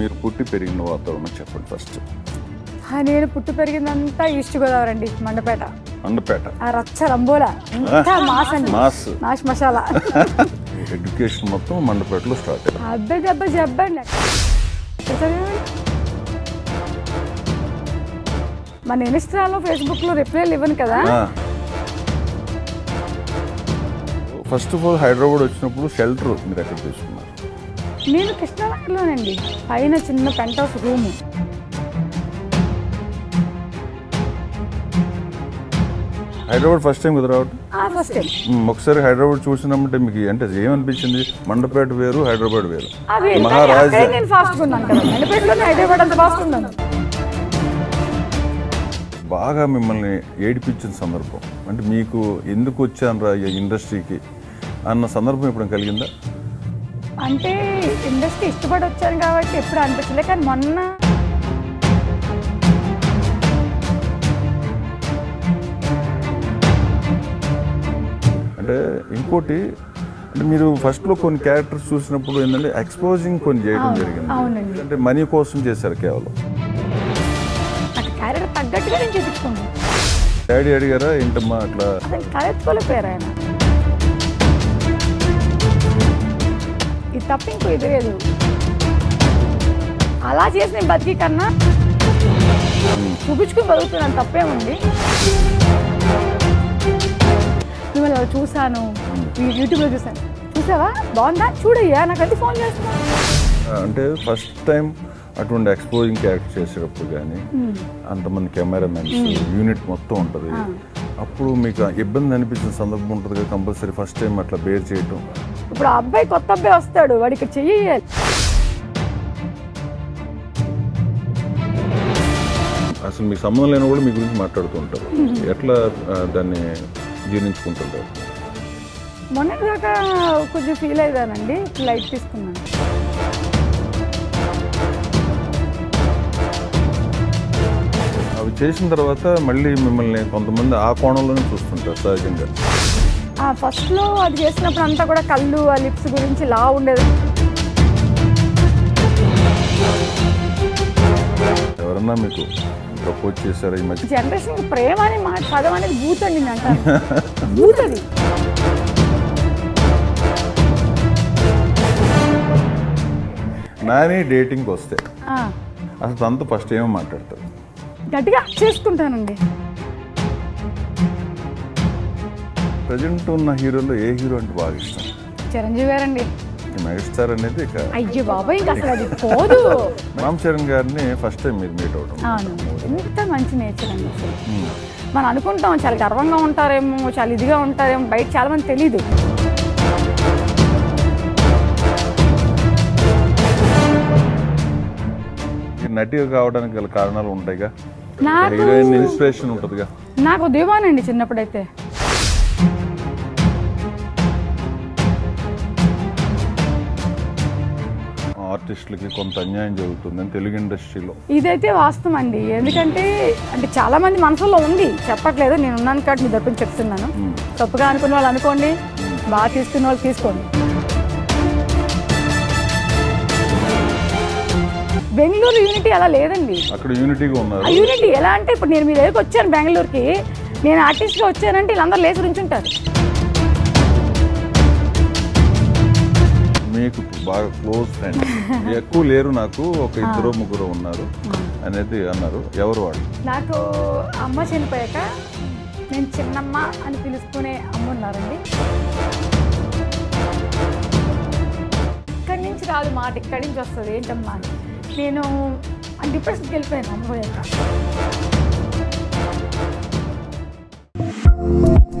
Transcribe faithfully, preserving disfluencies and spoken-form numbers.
మీరు పుట్టి పెరిగిన వాతావరణం చెప్పండి ఫస్ట్. హా నేను పుట్టి పెరిగినంతా ఈస్ట్ గోదావరి అండి, మండపేట. మండపేట ఆ రచ్చ రంబోలా అంతా మాస్ అండి, మాస్ మాస్ మసాలా. ఎడ్యుకేషన్ మొత్తం మండపేటలో స్టార్ట్ అయ్యింది. అబ్బే దబ్బే జబ్బండి. మన ఇన్‌స్టాలో ఫేస్‌బుక్ లో రిప్లైలు ఇవ్వను కదా. ఫస్ట్ ఆఫ్ ఆల్ హైదరాబాద్ వచ్చినప్పుడు షెల్టర్ మీరు ఎక్కడ తీసుకున్నారు? నేను కృష్ణానగర్లోనండి, పైన చిన్న penthouse room. Hyderabad first time కదా రావడం? First time. ఒకసారి హైదరాబాద్ చూసినామంటే మీకు అంటే ఏమనిపించింది? మండపేట వేరు, హైదరాబాద్ వేరు. మహారాజా నేను ఫాస్ట్ ఉన్నాను కదా, మండపేటలోనే హైదరాబాద్ అంత ఫాస్ట్ ఉన్నాను. బాగా మిమ్మల్ని ఏడిపించిన సందర్భం అంటే మీకు ఎందుకు వచ్చాను రా ఇండస్ట్రీకి అన్న సందర్భం ఇప్పుడు కలిగిందా? అంటే ఇండస్ట్రీ ఇష్టపడి వచ్చాను కాబట్టి ఎప్పుడు అనిపించలేదు, కానీ మొన్న అంటే ఇంకోటి అంటే మీరు ఫస్ట్లో కొన్ని క్యారెక్టర్స్ చూసినప్పుడు ఏంటంటే ఎక్స్పోజింగ్ కొన్ని చేయడం జరిగింది, అంటే మనీ కోసం చేశారు కేవలం. క్యారెక్టర్ తగ్గట్టుగా నేను చూపించుకున్నాను. డాడీ అడిగారా ఏంటమ్మా అట్లా? కలెత్తుకోలేకపోయారు ఆయన, ఇది తప్ప ఇంకో ఎదురేదు. అలా చేసి నేను బతికి కన్నా చూపించుకుని బతుకుతున్నాను, తప్పేముంది. మిమ్మల్ని అలా చూశాను, యూట్యూబ్లో చూశాను, చూసావా బాగుందా చూడయ్యా నాకైతే ఫోన్ చేస్తున్నాను అంటే. ఫస్ట్ టైం అటువంటి ఎక్స్పోజింగ్ క్యారెక్టర్ చేసేటప్పుడు కానీ అంతమంది కెమెరామెన్స్ యూనిట్ మొత్తం ఉంటుంది, అప్పుడు మీకు ఇబ్బంది అనిపించిన సందర్భం ఉంటుంది కదా కంపల్సరీ ఫస్ట్ టైం అట్లా బేర్ చేయటం? ఇప్పుడు ఆ అబ్బాయి కొత్త అబ్బాయి వస్తాడు, వాడికి చెయ్యాలి. అసలు మీకు సంబంధం లేని కూడా మీ గురించి మాట్లాడుతుంటారు, ఎట్లా దాన్ని జీర్ణించుకుంటుంటారు? మొన్నటి దాకా కొంచెం ఫీల్ అయ్యానండి, లైట్ తీసుకున్నాను. అవి చేసిన తర్వాత మళ్ళీ మిమ్మల్ని కొంతమంది ఆ కోణంలోనే చూస్తుంటారు సహజంగా. ఫస్ట్లో అది చేసినప్పుడు అంతా కూడా కళ్ళు ఆ లిప్స్ గురించి ఇలా ఉండేది. ఎవరన్నా మీకు ప్రపోజ్ చేశారు? ఈ మధ్య జనరేషన్ ప్రేమ అని మా పదం అనేది బూతండి, బూతది. నాని డేటింగ్కి వస్తే అసలు తనతో ఫస్ట్ ఏమో మాట్లాడతారు? గట్టిగా చేసుకుంటానండి. ప్రజెంట్ ఉన్న హీరోలో ఏ హీరో అంటే బాగా ఇష్టం? చిరంజీవి గారండి. మెగాస్టార్ అనేది ఇక అయ్యో బాబాయ్ ఇంకా అసలు అది పోదు. రామ్ చరణ్ గారిని ఫస్ట్ టైం మీరు మీట్ అవడం? ఎంత మంచి నేచర్ అండి, మనం అనుకుంటాం చాలా గర్వంగా ఉంటారేమో, చాలా ఇదిగా ఉంటారేమో, బయట చాలా మంది తెలీదు. నటిగా కావడానికి గల కారణాలు ఉంటాయిగా, హీరోయిన్ ఇన్స్పిరేషన్ ఉంటుందిగా? నాకు దేవానండి చిన్నప్పుడైతే. ఆర్టిస్టులకి కొంత అన్యాయం జరుగుతుందని తెలుగు ఇండస్ట్రీలో, ఇదైతే వాస్తవం అండి. ఎందుకంటే అంటే చాలా మంది మనసులో ఉంది, చెప్పట్లేదు. నేను ఉన్నాను కాబట్టి మీ దగ్గర చెప్తున్నాను, తప్పుగా అనుకున్న వాళ్ళు అనుకోండి, బాగా తీసుకున్న వాళ్ళు తీసుకోండి. బెంగళూరు యూనిటీ అలా లేదండి, అక్కడ యూనిటీగా ఉన్నారు. యూనిటీ ఎలా అంటే ఇప్పుడు నేను మీ దగ్గరికి వచ్చాను బెంగళూరుకి, నేను ఆర్టిస్ట్గా వచ్చానంటే వీళ్ళందరూ లేచి ఉంచుంటారు. మీకు బాగా క్లోజ్ ఫ్రెండ్ ఎక్కువ లేరు, నాకు ఒక ఇద్దరు ముగ్గురు ఉన్నారు అనేది అన్నారు. ఎవరు వాళ్ళు? నాకు అమ్మ చనిపోయాక నేను చిన్నమ్మ అని పిలుచుకునే అమ్మ ఉన్నారండి. ఇక్కడి నుంచి రాదు మాట, ఇక్కడి నుంచి వస్తుంది. ఏంటమ్మా నేను డిప్రెషన్కి వెళ్ళిపోయాను అమ్మ పోయాక.